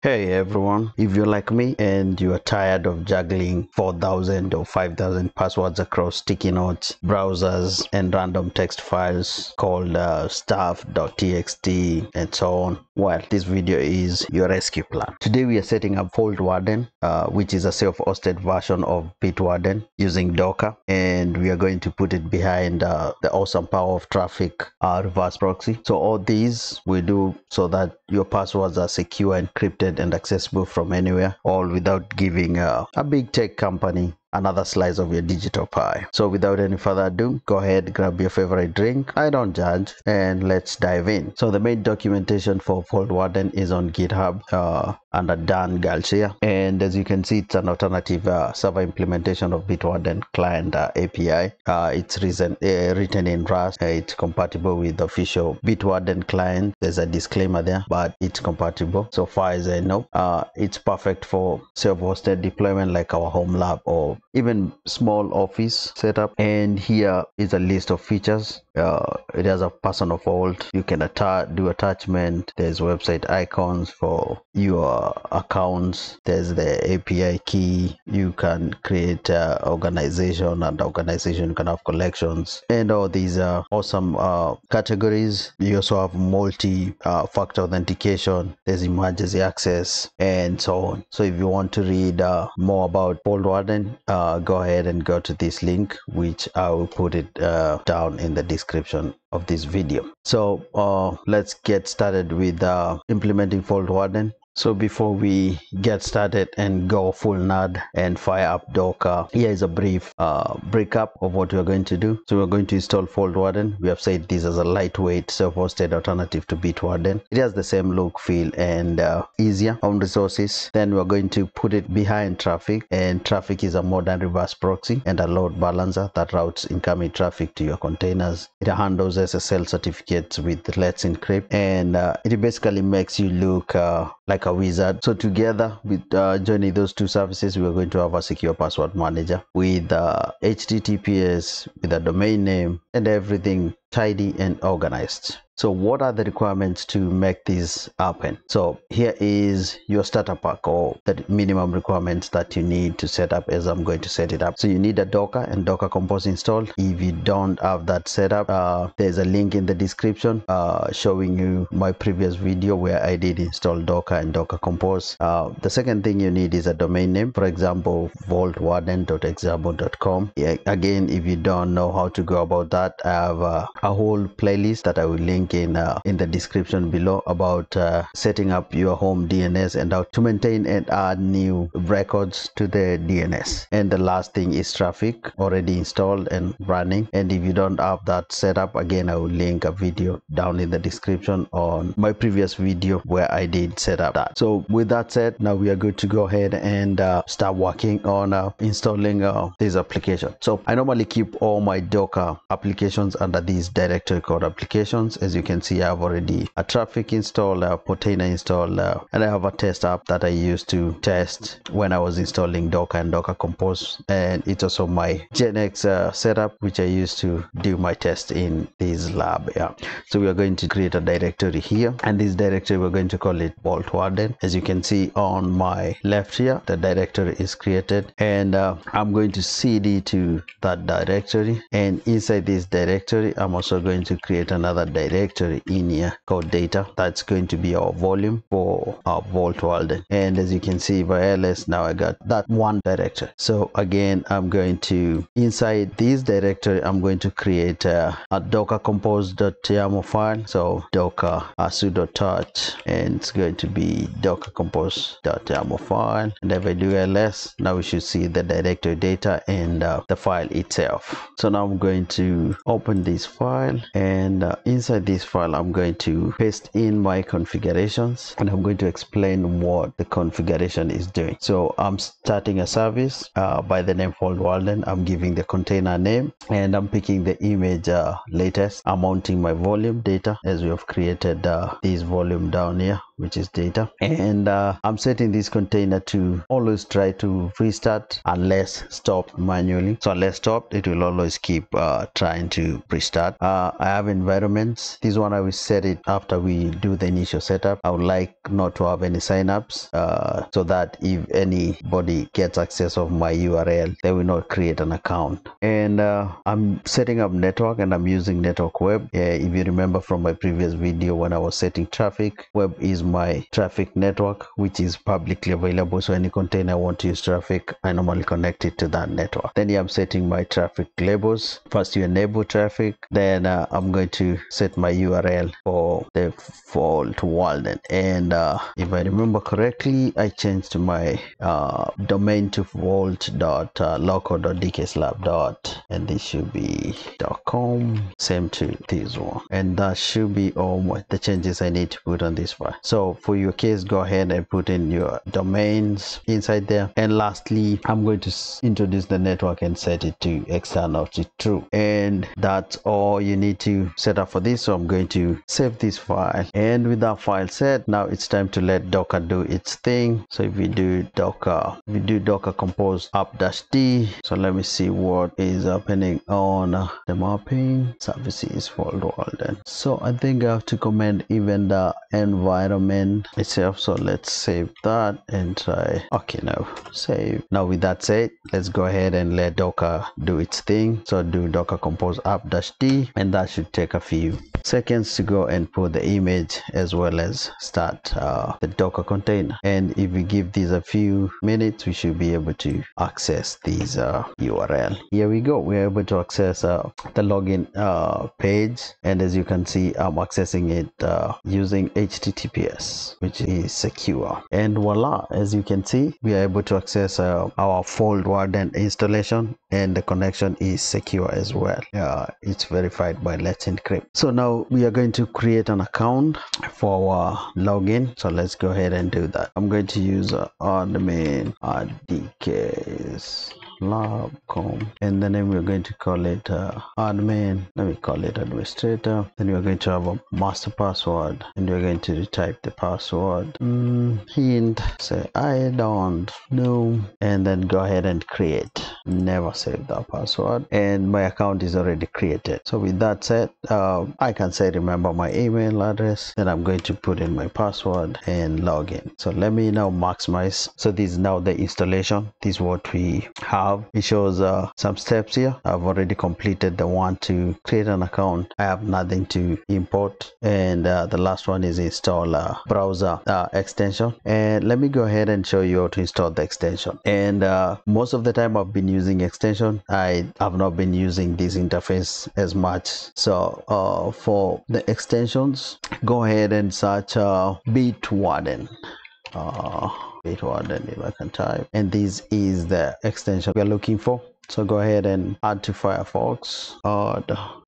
Hey everyone, if you're like me and you're tired of juggling 4,000 or 5,000 passwords across sticky notes, browsers and random text files called stuff.txt and so on, well, this video is your rescue plan. Today we are setting up Vaultwarden, which is a self-hosted version of BitWarden using Docker, and we are going to put it behind the awesome power of Traefik, our reverse proxy. So all these we do so that your passwords are secure, encrypted and accessible from anywhere, all without giving a big tech company another slice of your digital pie. So without any further ado, go ahead, grab your favorite drink, I don't judge, and let's dive in. So the main documentation for Vaultwarden is on GitHub under Dan Galcia, and as you can see, it's an alternative server implementation of Bitwarden client API. It's written in Rust. It's compatible with the official Bitwarden client. There's a disclaimer there, but it's compatible so far as I know. It's perfect for self-hosted deployment like our home lab or even small office setup. And here is a list of features. It has a personal vault. You can do attachment. There's website icons for your accounts. There's the API key. You can create organization, and organization can have collections, and all these are awesome categories. You also have multi-factor authentication. There's emergency access and so on. So if you want to read more about Vaultwarden, go ahead and go to this link, which I will put it down in the description of this video. So let's get started with implementing Vaultwarden. So before we get started and go full nerd and fire up Docker, here is a brief breakup of what we're going to do. So we're going to install Vaultwarden. We have said this as a lightweight self-hosted alternative to Bitwarden. It has the same look, feel, and easier on resources. Then we're going to put it behind Traefik, and Traefik is a modern reverse proxy and a load balancer that routes incoming traffic to your containers. It handles SSL certificates with Let's Encrypt, and it basically makes you look like a wizard. So together with joining those two services, we're going to have a secure password manager with HTTPS, with a domain name, and everything tidy and organized. So what are the requirements to make this happen? So here is your starter pack, or the minimum requirements that you need to set up as I'm going to set it up. So you need a Docker and Docker Compose installed. If you don't have that set up, there's a link in the description showing you my previous video where I did install Docker and Docker Compose. The second thing you need is a domain name, for example, vaultwarden.example.com. Again, if you don't know how to go about that, I have a whole playlist that I will link in the description below about setting up your home DNS and how to maintain and add new records to the DNS. And the last thing is Traefik, already installed and running. And if you don't have that set up, again, I will link a video down in the description on my previous video where I did set up that. So with that said, now we are good to go ahead and start working on installing this application. So I normally keep all my Docker applications under these directory called applications. As you can see, I have already a Traefik install, a container install, and I have a test app that I used to test when I was installing Docker and Docker Compose, and it's also my Genx setup which I used to do my test in this lab. Yeah, so we are going to create a directory here, and this directory we're going to call it Vaultwarden. As you can see on my left here, the directory is created, and I'm going to cd to that directory, and inside this directory I'm also going to create another directory in here called data. That's going to be our volume for our Vaultwarden. And as you can see by ls, now I got that one directory. So again, I'm going to, inside this directory, I'm going to create a docker compose.yaml file. So docker sudo touch, and it's going to be docker compose.yaml file. And if I do ls, now we should see the directory data and the file itself. So now I'm going to open this file and inside this file I'm going to paste in my configurations, and I'm going to explain what the configuration is doing. So I'm starting a service by the name Vaultwarden. I'm giving the container name, and I'm picking the image latest. I'm mounting my volume data as we have created this volume down here which is data, and I'm setting this container to always try to restart unless stopped manually. So unless stopped, it will always keep trying to restart. I have environments. This one I will set it after we do the initial setup. I would like not to have any signups so that if anybody gets access of my URL, they will not create an account. And I'm setting up network, and I'm using network web. If you remember from my previous video when I was setting Traefik, web is my Traefik network, which is publicly available. So any container I want to use Traefik, I normally connect it to that network. Then I'm setting my Traefik labels. First you enable Traefik, then I'm going to set my URL for the Vaultwarden, and if I remember correctly, I changed my domain to vault.local.dkslab. And this should be .com, same to this one, and that should be all the changes I need to put on this file. So for your case, go ahead and put in your domains inside there. And lastly, I'm going to introduce the network and set it to external to true, and that's all you need to set up for this. So I'm going to save this file, and with that file set, now it's time to let Docker do its thing. So if we do Docker, we do Docker Compose up-d. So let me see what is happening on the mapping services Vaultwarden. So I think I have to comment even the environment itself. So let's save that and try. Okay, now save. Now with that said, let's go ahead and let Docker do its thing. So do Docker Compose up-d, and that should take a few seconds to go and put the image as well as start the Docker container. And if we give these a few minutes, we should be able to access these URL. Here we go, we're able to access the login page, and as you can see, I'm accessing it using HTTPS, which is secure. And voila, as you can see, we are able to access our Vaultwarden installation, and the connection is secure as well. It's verified by Let's Encrypt. So now we are going to create an account for our login. So let's go ahead and do that. I'm going to use admin dkslab.com, and the name we're going to call it admin. Let me call it administrator. Then we're going to have a master password, and we're going to retype the password. Hint, say I don't know, and then go ahead and create. Never save that password, and my account is already created. So with that said, I can say remember my email address, then I'm going to put in my password and log in. So let me now maximize. So this is now the installation. This is what we have. It shows some steps here. I've already completed the one to create an account. I have nothing to import, and the last one is install browser extension. And let me go ahead and show you how to install the extension. And most of the time I've been using extension. I have not been using this interface as much. So for the extensions, go ahead and search BitWarden. BitWarden, if I can type, and this is the extension we are looking for. So go ahead and add to Firefox.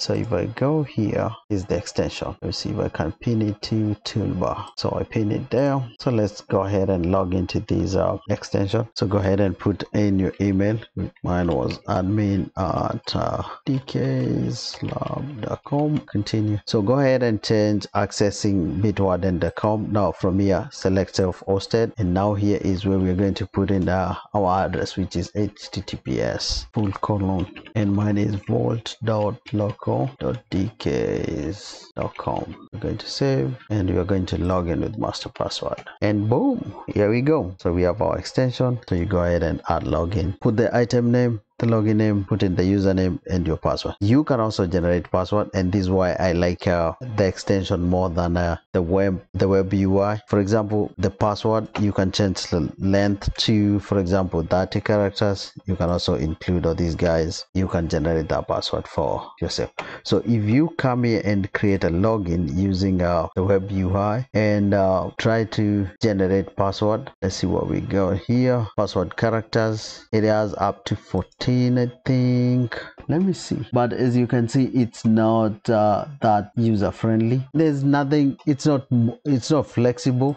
So if I go here, is the extension. Let's see if I can pin it to toolbar. So I pin it there. So let's go ahead and log into this extension. So go ahead and put in your email. Mine was admin@dkslab.com. Continue. So go ahead and change accessing bitwarden.com. Now from here, select self-hosted, and now here is where we're going to put in our address, which is HTTPS. Full colon, and mine is vault.local.dks.com. we're going to save, and we are going to log in with master password, and boom, here we go. So we have our extension. So you go ahead and add login, put the item name, the login name, put in the username and your password. You can also generate password, and this is why I like the extension more than the web UI. For example, the password, you can change the length to, for example, 30 characters. You can also include all these guys. You can generate that password for yourself. So if you come here and create a login using the web UI and try to generate password, let's see what we got here. Password characters, it has up to 14 13, I think. Let me see. But as you can see, it's not that user friendly. There's nothing, it's not flexible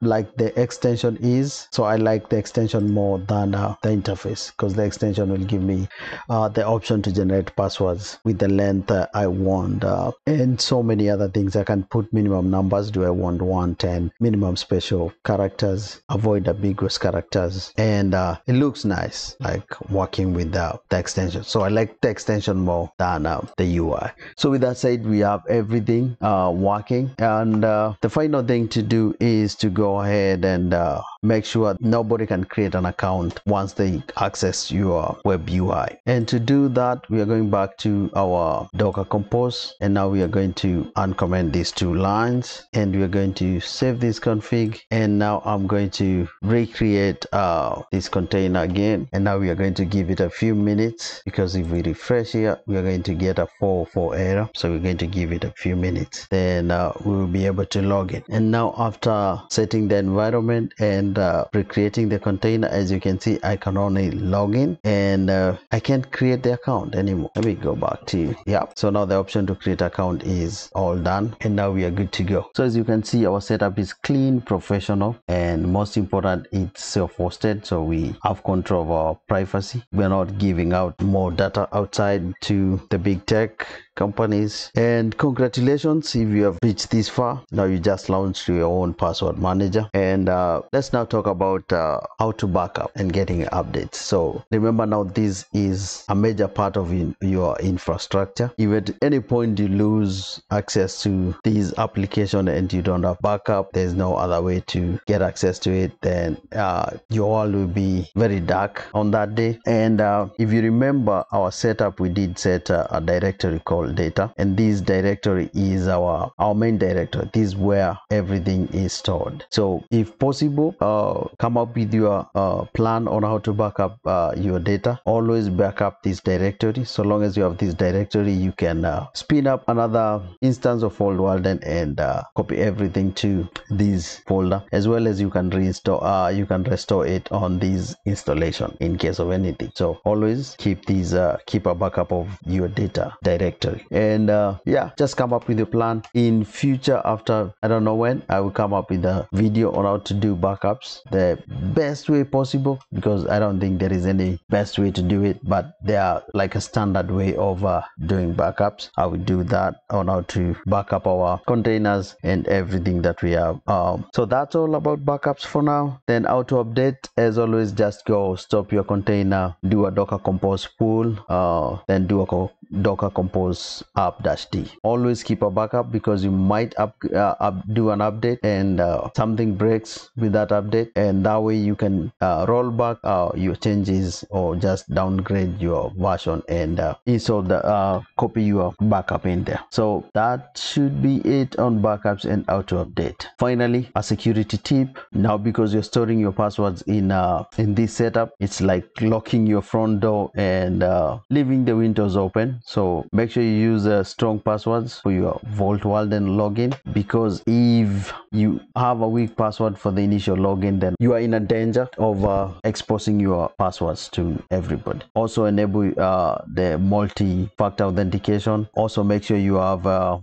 like the extension is. So I like the extension more than the interface, because the extension will give me the option to generate passwords with the length I want, and so many other things. I can put minimum numbers. Do I want 110? Minimum special characters, avoid ambiguous characters, and it looks nice, like working with the extension. So I like the extension more than the UI. So with that said, we have everything working, and the final thing to do is to go ahead and make sure nobody can create an account once they access your web UI. And to do that, we are going back to our Docker Compose, and now we are going to uncomment these two lines, and we are going to save this config. And now I'm going to recreate this container again, and now we are going to give it a few minutes, because if we refresh here, we are going to get a 404 error. So we're going to give it a few minutes, then we will be able to log it. And now after setting the environment and recreating the container, as you can see, I can only log in, and I can't create the account anymore. Let me go back to, yeah, so now the option to create account is all done, and now we are good to go. So as you can see, our setup is clean, professional, and most important, it's self-hosted, so we have control of our privacy. We're not giving out more data outside to the big tech companies. And congratulations, if you have reached this far. Now you just launched your own password manager. And let's now talk about how to backup and getting updates. So remember now, this is a major part of your infrastructure. If at any point you lose access to this application and you don't have backup, there's no other way to get access to it, then your world will be very dark on that day. And if you remember our setup, we did set a directory called data, and this directory is our main directory. This is where everything is stored. So if possible, come up with your plan on how to back up your data. Always back up this directory. So long as you have this directory, you can spin up another instance of Vaultwarden and copy everything to this folder, as well as you can restore it on this installation in case of anything. So always keep these keep a backup of your data directory. And yeah, just come up with a plan. In future, after I don't know when, I will come up with a video on how to do backups the best way possible, because I don't think there is any best way to do it, but there are like a standard way of doing backups. I will do that on how to back up our containers and everything that we have. So that's all about backups for now. Then how to update, as always, just go stop your container, do a Docker Compose pull, then do a Docker Compose up-d. Always keep a backup, because you might do an update and something breaks with that update, and that way you can roll back your changes or just downgrade your version and install the copy your backup in there. So that should be it on backups and how to update. Finally, a security tip. Now, because you're storing your passwords in this setup, it's like locking your front door and leaving the windows open. So make sure you use strong passwords for your Vaultwarden login, because if you have a weak password for the initial login, then you are in a danger of exposing your passwords to everybody. Also enable the multi-factor authentication. Also make sure you have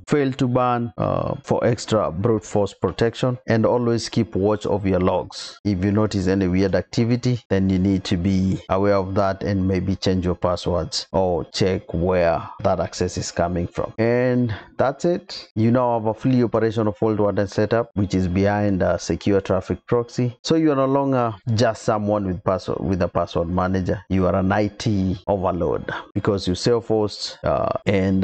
fail2ban for extra brute force protection, and always keep watch of your logs. If you notice any weird activity, then you need to be aware of that and maybe change your passwords or check where that access is coming from. And that's it. You now have a fully operational Vaultwarden setup, which is behind a secure Traefik proxy. So you are no longer just someone with a password manager. You are an IT overload, because you self-host and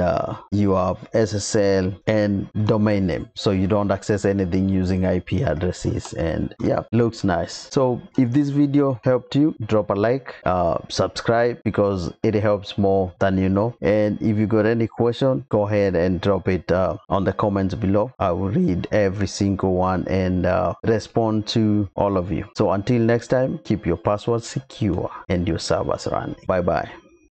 you have SSL and domain name, so you don't access anything using IP addresses. And yeah, looks nice. So if this video helped you, drop a like, subscribe, because it helps more than you know. And if you got any question, go ahead and drop it on the comments below. I will read every single one and respond to all of you. So until next time, keep your password secure and your servers running. Bye bye.